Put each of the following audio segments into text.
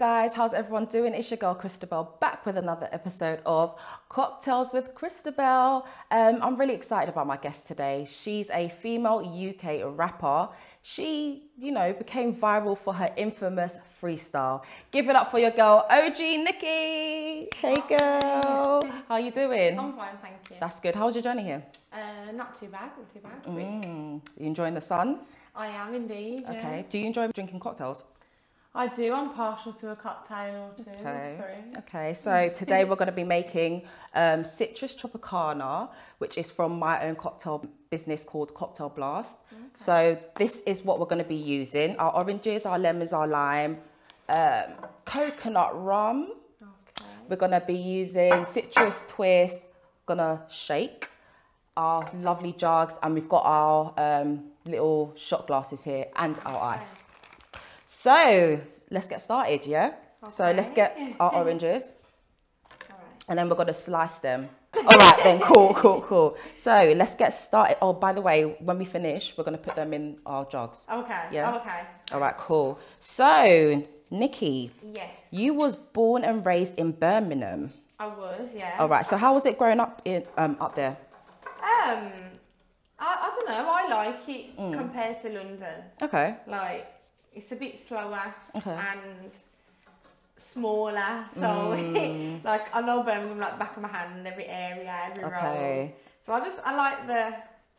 guys, how's everyone doing? It's your girl Christabel back with another episode of Cocktails with Christabel. I'm really excited about my guest today. She's a female UK rapper. She, you know, became viral for her infamous freestyle. Give it up for your girl, OG Niki. Hey girl, how you doing? I'm fine, thank you. That's good. How was your journey here? Not too bad, not too bad. You enjoying the sun? I am indeed. Yeah. Okay. Do you enjoy drinking cocktails? I do. I'm partial to a cocktail or two. Okay, so today we're going to be making citrus tropicana, which is from my own cocktail business called Cocktail Blast. Okay. So this is what we're going to be using: our oranges, our lemons, our lime, coconut rum. Okay. We're going to be using citrus twist. Gonna shake our lovely jugs, and we've got our little shot glasses here and our ice. So let's get started, yeah? Okay. So let's get our oranges. All right. And then we're going to slice them. All right then, cool. So let's get started. Oh, by the way, when we finish, we're going to put them in our jugs. Okay, yeah? Okay. All right, cool. So, Niki, yes. You was born and raised in Birmingham. I was, yeah. All right, so how was it growing up in up there? I don't know, I like it compared to London. Okay. Like, it's a bit slower and smaller, so like I know Birmingham like back of my hand, every area, every road. So I like the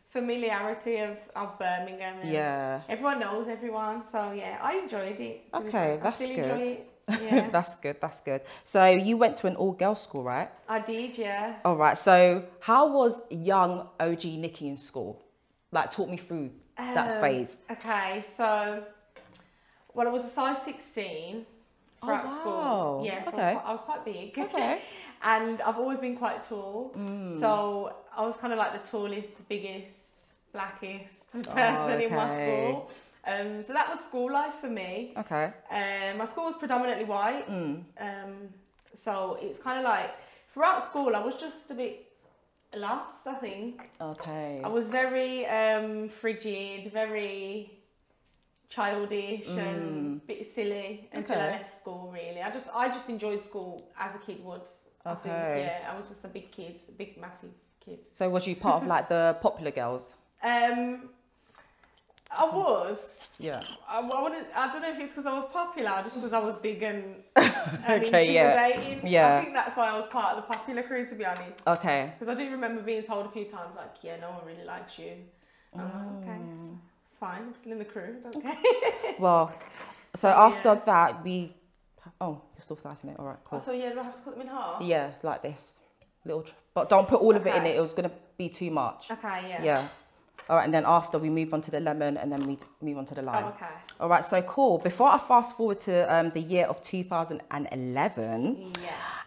familiarity of Birmingham. And everyone knows everyone, so yeah, I enjoyed it. Okay, that's good. Yeah. That's good. So you went to an all-girl school, right? I did, yeah. All right. So how was young OG Niki in school? Like, talk me through that phase. Okay, so. Well, I was a size 16 throughout school. Yeah, so I was quite big. Okay. And I've always been quite tall. So I was kind of like the tallest, biggest, blackest person in my school. So that was school life for me. Okay. My school was predominantly white. So it's kind of like, throughout school, I was just a bit lost, I think. Okay. I was very frigid, very childish and a bit silly until I left school, really. I just enjoyed school as a kid would. I think, yeah, I was just a big kid, a big massive kid. So was you part of like the popular girls? I was. Yeah. I don't know if it's because I was popular, just because I was big and intimidating. Yeah. I think that's why I was part of the popular crew, to be honest. Okay. Because I do remember being told a few times, like, yeah, no one really likes you. I'm like, okay. Fine, I'm still in the crew, don't care. Well, so after that, we... Oh, you're still slicing it, all right, cool. Oh, so yeah, do I have to cut them in half? Yeah, like this. Little, but don't put all of it in it, it was going to be too much. Okay, yeah. Yeah. All right, and then after we move on to the lemon and then we move on to the lime. Oh, okay. All right, so cool. Before I fast forward to the year of 2011,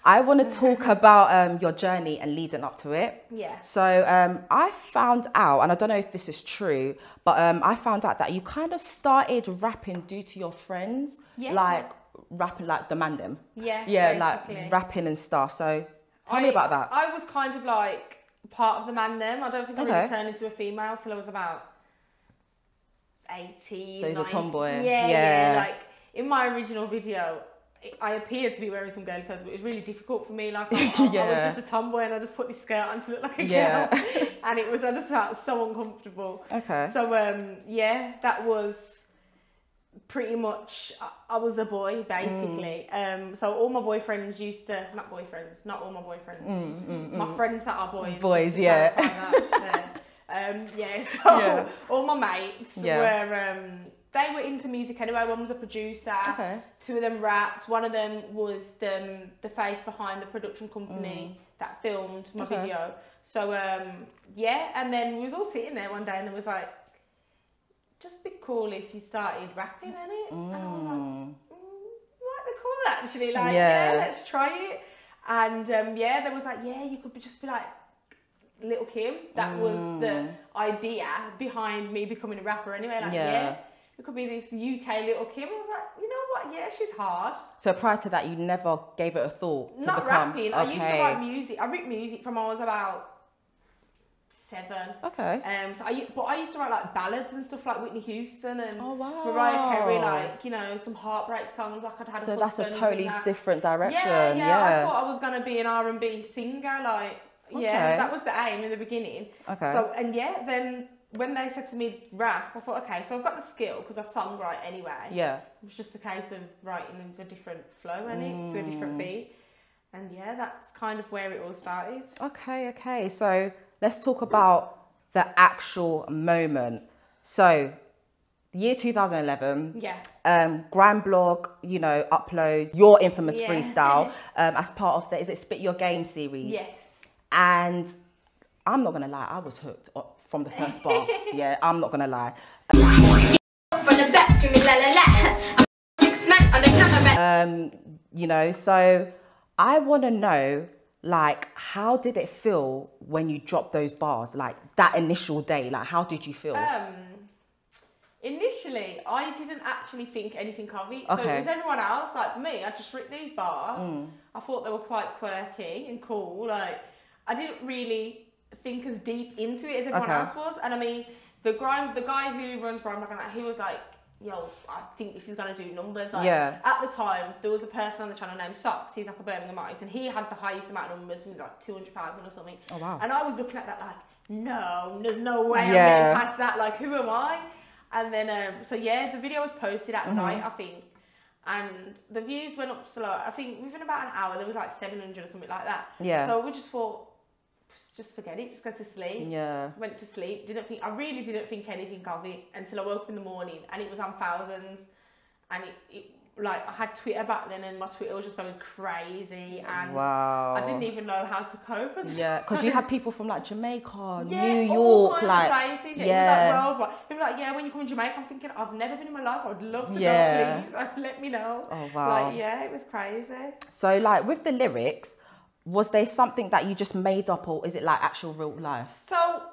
I want to talk about your journey and leading up to it. Yeah. So I found out, and I don't know if this is true, but I found out that you kind of started rapping due to your friends, like rapping like the mandem. Yeah. Yeah, basically. Like rapping and stuff. So tell me about that. I was kind of like part of the mandem. I don't think I really turned into a female till I was about 18. So he's a tomboy. Yeah, like in my original video, I appeared to be wearing some girly clothes, but it was really difficult for me. Like I was just a tomboy and I just put this skirt on to look like a girl. And it was, I just felt so uncomfortable. Okay. So yeah, that was pretty much, I was a boy basically. So all my boyfriends used to, not all my boyfriends, my friends that are boys, so all my mates were they were into music anyway. One was a producer, two of them rapped, one of them was the face behind the production company that filmed my video. So yeah, and then we was all sitting there one day and it was like, just be cool if you started rapping in it. And I was like, might be cool actually, like let's try it. And yeah, there was like, you could just be like Little Kim. That was the idea behind me becoming a rapper anyway, like it could be this UK Little Kim. I was like, you know what, yeah, she's hard. So prior to that, you never gave it a thought to become rapping? I used to write music. I wrote music from I was about 7. Okay. So I used to write like ballads and stuff like Whitney Houston and Mariah Carey, like, you know, some heartbreak songs. Like I'd had a that's a totally different direction. Yeah. I thought I was gonna be an R&B singer, like that was the aim in the beginning. Okay. So then when they said to me rap, I thought, okay, so I've got the skill because I songwrite anyway. Yeah. It was just a case of writing a different flow and to a different beat. And yeah, that's kind of where it all started. Okay, okay. So let's talk about the actual moment. So year 2011, Grand Blog, you know, uploads your infamous freestyle as part of the, is it Spit Your Game series? Yes. And I'm not going to lie, I was hooked from the first bar. Yeah, I'm not going to lie. You know, so I want to know, like, how did it feel when you dropped those bars? Like, that initial day, like, how did you feel? Initially, I didn't actually think anything of it. Okay. So it was everyone else. Like, for me, I just ripped these bars. I thought they were quite quirky and cool. Like, I didn't really think as deep into it as everyone else was. And I mean, the guy who runs Grimeback, he was like, yo, I think this is going to do numbers. Like, at the time, there was a person on the channel named Socks. He's like a Birmingham artist, and he had the highest amount of numbers. He was like 200,000 or something. Oh, wow. And I was looking at that like, no, there's no way I'm getting past that. Like, who am I? And then, so yeah, the video was posted at night, I think. And the views went up slow. I think within about an hour, there was like 700 or something like that. Yeah. So we just thought, just forget it, just go to sleep. Yeah. Went to sleep. I really didn't think anything of it until I woke up in the morning and it was on thousands. And like, I had Twitter back then and my Twitter was just going crazy. And I didn't even know how to cope. Yeah, because you had people from like Jamaica, New York, like places. It was like worldwide. People were like, yeah, when you come in Jamaica, I'm thinking, I've never been in my life. I would love to go, please. Let me know. Oh, wow. Like, yeah, it was crazy. So, like, with the lyrics, was there something that you just made up, or is it like actual real life? So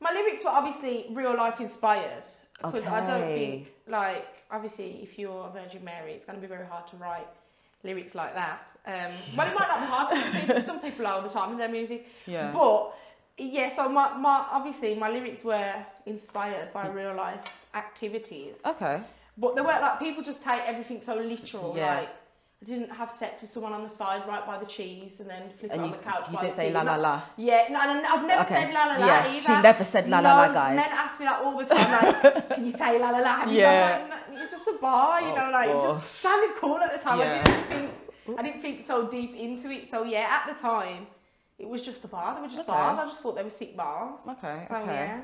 my lyrics were obviously real life inspired, because I don't think, like, obviously if you're a Virgin Mary, it's going to be very hard to write lyrics like that. Well, it might not be hard for people, some people are all the time in their music. Yeah. But yeah, so obviously my lyrics were inspired by real life activities. Okay. But they weren't like, people just take everything so literal, like, I didn't have sex with someone on the side right by the cheese and then flip it on the couch. You didn't say la la la. Yeah, no, I've never said la la la either. She never said la la la, guys. Men ask me that all the time, like, can you say la la la? And like, it's just a bar, you know, like, it just sounded cool at the time. Yeah. I didn't think so deep into it. So yeah, at the time, it was just a bar. They were just bars. I just thought they were sick bars. Okay, so, yeah.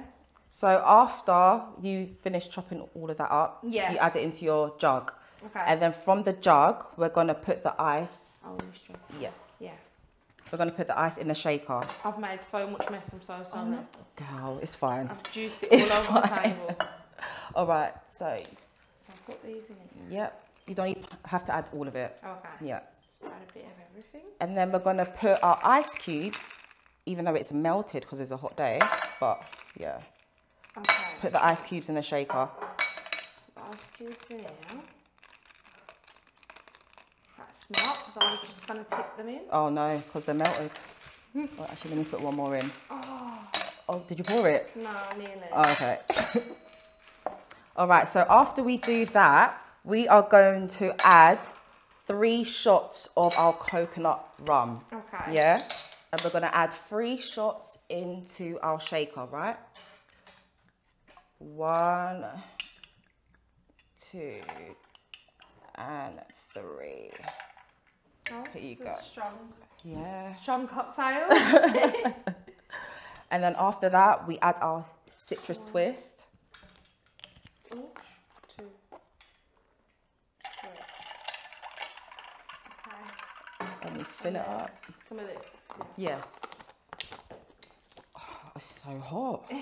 So after you finished chopping all of that up, you add it into your jug. Okay. And then from the jug, we're going to put the ice. Oh, we're going to put the ice in the shaker. I've made so much mess. I'm so sorry. Girl, it's fine. I've juiced it all over the table. All right. So I've got these in. Yep. You don't even have to add all of it. Okay. Yeah. Add a bit of everything. And then we're going to put our ice cubes, even though it's melted because it's a hot day. But yeah. Okay. Put the ice cubes in the shaker. Ice cubes in here. Smart, because I was just going to tip them in. Oh no, because they're melted. Well, actually, let me put one more in. Oh, did you pour it? No, nearly. Oh, okay. All right, so after we do that, we are going to add 3 shots of our coconut rum. Okay. Yeah? And we're going to add 3 shots into our shaker, right? 1, 2, and 3. Oh, here you go. Strong. Yeah. Strong cocktail. And then after that, we add our citrus twist. 1, 2, 3. Okay. And you fill it up. Some of this. Yes. Oh, it's so hot.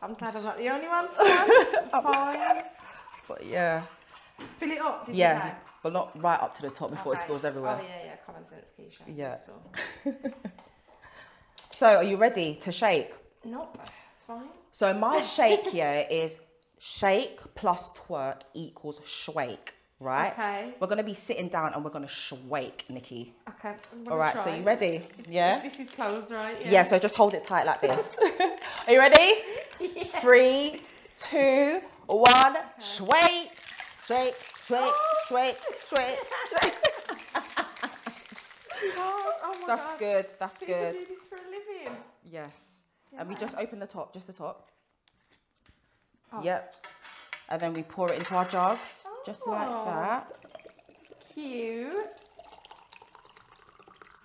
I'm glad I'm not the only one. Fine. But yeah. Fill it up, did you know? But not right up to the top before it spills everywhere. Oh yeah, yeah, common sense, Keisha. Yeah. So. So are you ready to shake? Nope, that's fine. So my shake here is shake plus twerk equals shwake, right? Okay. We're going to be sitting down and we're going to shake, Nikki. Okay. All right, try. So you ready? Yeah? This is closed, right? Yeah, so just hold it tight like this. Are you ready? Yeah. 3, 2, 1, okay. Shake, shake, shake, shake, shake, shake. Oh my that's God. Good, that's people good. Do this for a living. Yes. Yeah. And we just open the top, just the top. Oh. Yep. And then we pour it into our jugs, oh, just like that. Cute.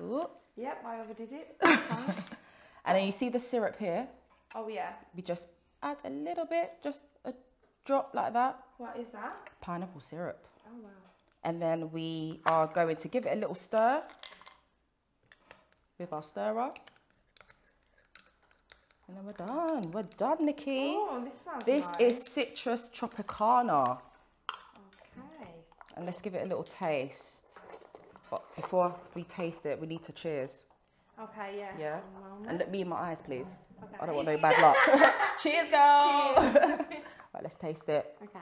Ooh. Yep, I overdid it. And then you see the syrup here. Oh yeah. We just add a little bit, just a drop like that. What is that? Pineapple syrup. Oh wow. And then we are going to give it a little stir with our stirrer. And then we're done. We're done, Nikki. Oh, this is citrus tropicana. Okay. And let's give it a little taste. But before we taste it, we need to cheers. Okay, yeah. Yeah. And look me in my eyes, please. Okay. I don't want no bad luck. Cheers, girl. Cheers. Right, let's taste it. Okay.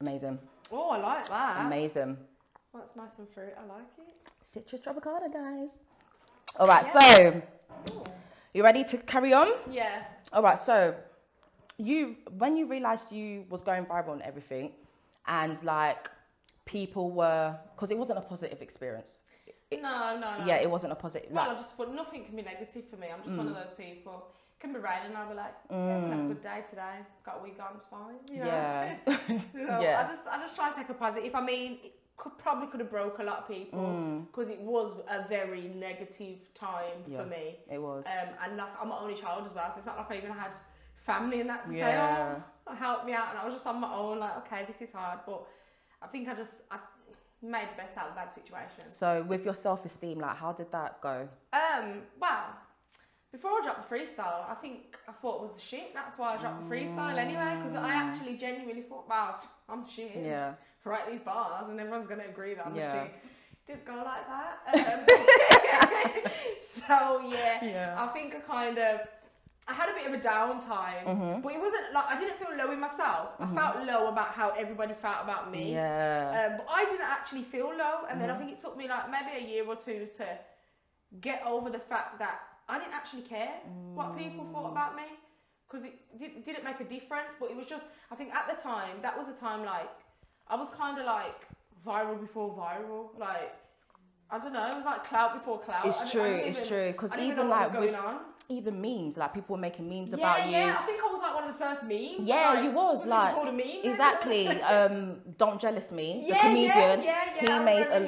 Amazing. Oh, I like that. Amazing. Well, it's nice and fruit. I like it. Citrus tropicana, guys. All right, yeah. So ooh. You ready to carry on? Yeah. All right, so when you realised you was going viral and everything, and like people were, because it wasn't a positive experience. No. Yeah, it wasn't a positive. Well, like, I just thought nothing can be negative for me. I'm just one of those people. It can be raining and I'll be like, yeah, we'll have a good day today. Got a wig on, it's fine. You know? Yeah. So yeah. I just try to take a positive. I mean. Probably could have broke a lot of people because it was a very negative time for me. It was. And like, I'm my only child as well, so it's not like I even had family and that to say, oh, help me out. And I was just on my own, like, okay, this is hard. But I think I made the best out of that situation. So with your self-esteem, like, how did that go? Well, before I dropped the freestyle, I thought it was the shit. That's why I dropped the freestyle anyway, because I actually genuinely thought, wow, I'm shit. Yeah. Write these bars and everyone's going to agree that I'm a shit. Didn't go like that. So yeah, I think I had a bit of a downtime, but it wasn't like, I didn't feel low in myself. I felt low about how everybody felt about me. Yeah. But I didn't actually feel low. And then I think it took me like maybe a year or two to get over the fact that I didn't actually care what people thought about me, because it didn't make a difference. But it was just, I think at the time, that was a time like, I was kind of like viral before viral, like, I don't know, it was like clout before clout. It's true, because even like with, even memes, like people were making memes about you. Yeah, I think I was like one of the first memes. Yeah, like, you was like, called a meme, exactly, Don't Jealous Me, the comedian, he made a,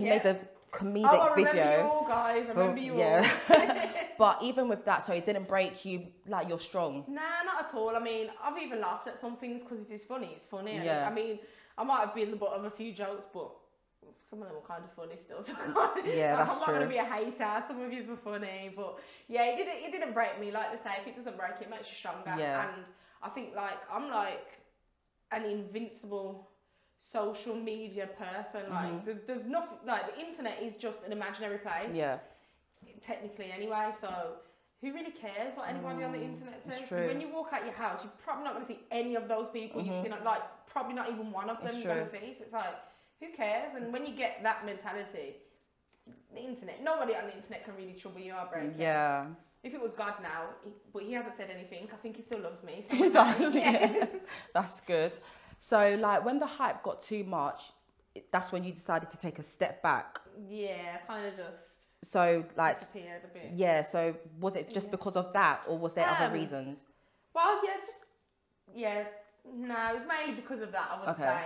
made a comedic video. I remember you all, guys, I remember you all. But even with that, so it didn't break you, like you're strong? Nah, not at all. I mean, I've even laughed at some things because it is funny, it's funny. Yeah. I mean, I might have been the butt of a few jokes, but some of them were kind of funny still. Yeah, that's true. I'm not going to be a hater, some of you were funny, but yeah, it didn't break me. Like they say, if it doesn't break you, it makes you stronger. Yeah. And I think like, I'm like an invincible social media person. Like there's nothing, like the internet is just an imaginary place. Yeah. Technically anyway, so who really cares what anybody on the internet says? So when you walk out your house, you're probably not going to see any of those people you've seen, like probably not even one of them you're going to see. So it's like, who cares? And when you get that mentality, the internet, nobody on the internet can really trouble your brain. Yeah. If it was God now, but he hasn't said anything. I think he still loves me. So he does. Yeah. That's good. So like when the hype got too much, that's when you decided to take a step back. Yeah, kind of just. So like disappeared a bit. Yeah, so was it just because of that, or was there other reasons? Well, yeah, just no, it was mainly because of that, I would say.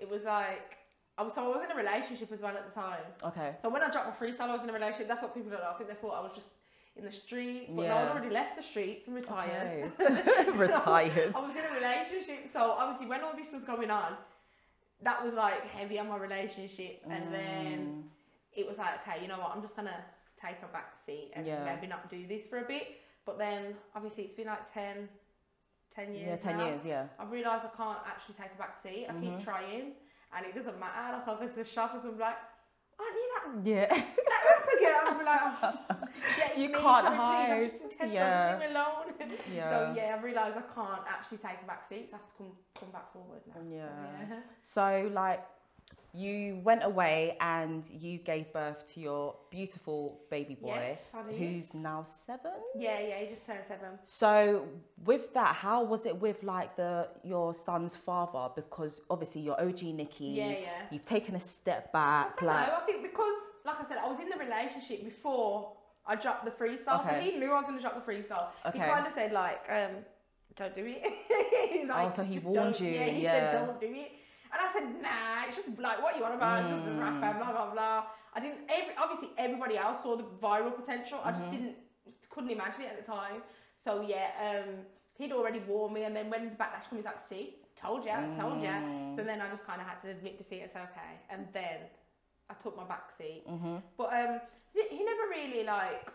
It was like I was in a relationship as well at the time. Okay. So when I dropped my freestyle, I was in a relationship. That's what people don't know. I think they thought I was just in the streets, but no, I'd already left the streets and retired. Okay. Retired. So I was in a relationship, so obviously when all this was going on, that was like heavy on my relationship, and then it was like, okay, you know what, I'm just going to take a back seat and maybe not do this for a bit. But then, obviously, it's been like 10 years now. 10 years, yeah. I've realised I can't actually take a back seat. I keep trying, and it doesn't matter. Like, I'll go to the shop and I'm like, aren't you that? Yeah. That up again. I'll be like, oh. You can't hide. Yeah. Yeah. So yeah, I've realised I can't actually take a back seat. So I have to come back forward now. Yeah. So like, you went away and you gave birth to your beautiful baby boy, who's now 7. Yeah, yeah, he just turned 7. So with that, how was it with like your son's father? Because obviously you're OG Niki. Yeah, yeah. You've taken a step back. I think because, like I said, I was in the relationship before I dropped the freestyle, so he knew I was going to drop the freestyle. He kind of said like, don't do it. Like, oh, so he warned you. Yeah, he said don't do it. And I said, nah, it's just like, what you want about, it's just a rapper, blah, blah, blah. I didn't, obviously everybody else saw the viral potential. I just couldn't imagine it at the time. So yeah, he'd already warned me. And then when the backlash came, he's like, see, told you, told you. So then I just kind of had to admit defeat and say, okay. And then I took my back seat. But he never really like,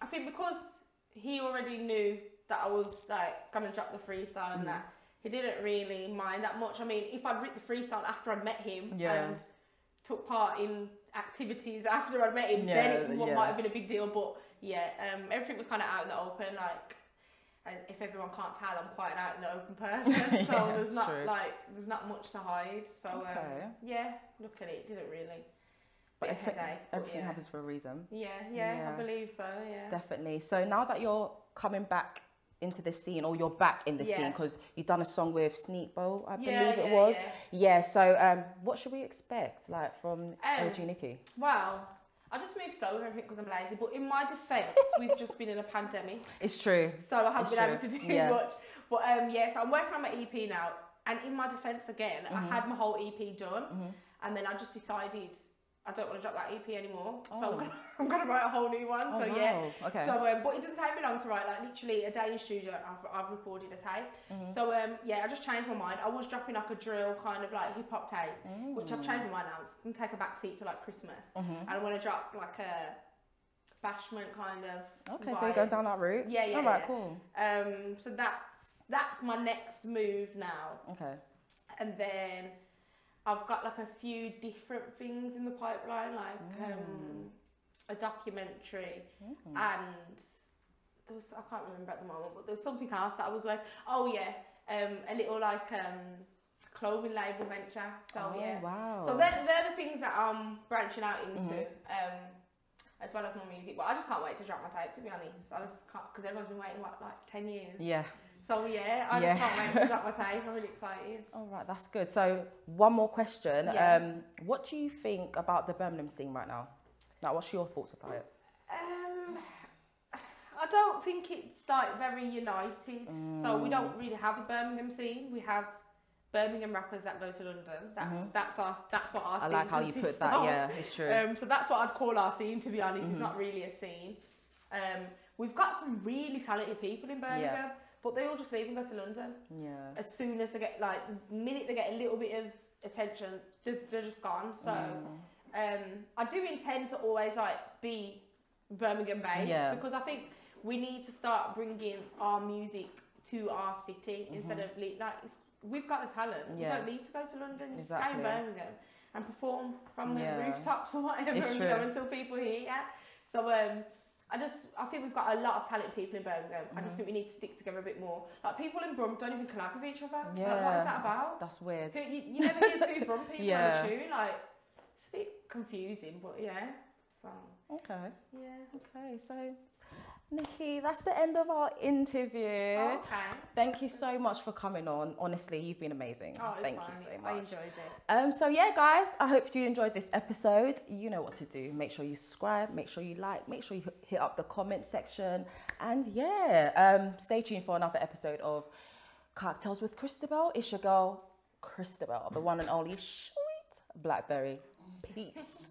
I think because he already knew that I was like going to drop the freestyle and that. He didn't really mind that much. I mean, if I'd written the freestyle after I met him and took part in activities after I met him, then it might have been a big deal. But yeah, everything was kind of out in the open. Like, and if everyone can't tell, I'm quite an out in the open person. So yeah, there's not like there's not much to hide. So yeah, luckily it didn't really. But everything happens for a reason. Yeah, yeah, yeah, I believe so. Yeah, definitely. So now that you're coming back into the scene, or you're back in the scene, because you've done a song with Sneakbow, I believe it was. Yeah, so what should we expect like from OG Niki? Well, I just moved slow with everything because I'm lazy, but in my defense, we've just been in a pandemic. It's true. So I haven't been able to do much. But yeah, so I'm working on my EP now, and in my defense again, I had my whole EP done, and then I just decided I don't want to drop that EP anymore, so I'm going to write a whole new one. Oh, so wow. So, but it doesn't take me long to write. Like literally a day in studio, I've recorded a tape. So yeah, I just changed my mind. I was dropping like a drill kind of like hip hop tape, which I've changed my mind now. It's going to take a back seat to like Christmas, and I want to drop like a bashment kind of. Okay, vibes. So you're going down that route. Yeah, yeah. All right, cool. So that's my next move now. Okay, and then I've got like a few different things in the pipeline, like a documentary and there was, I can't remember at the moment, but there was something else that I was like, oh yeah, a little like clothing label venture. So yeah, wow. So they're the things that I'm branching out into, as well as my music. But I just can't wait to drop my tape, to be honest. I just can't, because everyone's been waiting what, like 10 years. Yeah. So yeah, I just can't wait to drop my tape. I'm really excited. All right, that's good. So one more question. What do you think about the Birmingham scene right now? Like, what's your thoughts about it? I don't think it's like very united. So we don't really have a Birmingham scene. We have Birmingham rappers that go to London. That's that's what our scene is. I like how you put that. Yeah, it's true. So that's what I'd call our scene. To be honest, it's not really a scene. We've got some really talented people in Birmingham. Yeah. But they all just leave and go to London. Yeah. As soon as they get, like, the minute they get a little bit of attention, they're just gone. So, I do intend to always, like, be Birmingham-based. Yeah. Because I think we need to start bringing our music to our city instead of, like, we've got the talent. Yeah. We don't need to go to London. Just stay in Birmingham and perform from the rooftops or whatever until people hear you. So, I think we've got a lot of talented people in Birmingham. I just think we need to stick together a bit more. Like, people in Brum don't even collab with each other. Yeah. Like, what is that about? That's weird. You never hear two Brum people on a tune. Like, it's a bit confusing, but yeah. So. Okay. Yeah. Okay, so Niki, that's the end of our interview. Oh, okay. Thank you so much for coming on. Honestly, you've been amazing. Oh, thank you so much. I enjoyed it. So yeah, guys, I hope you enjoyed this episode. You know what to do. Make sure you subscribe. Make sure you like. Make sure you hit up the comment section. And yeah, stay tuned for another episode of Cocktails with Christabel. It's your girl, Christabel, the one and only sweet Blackberry. Peace.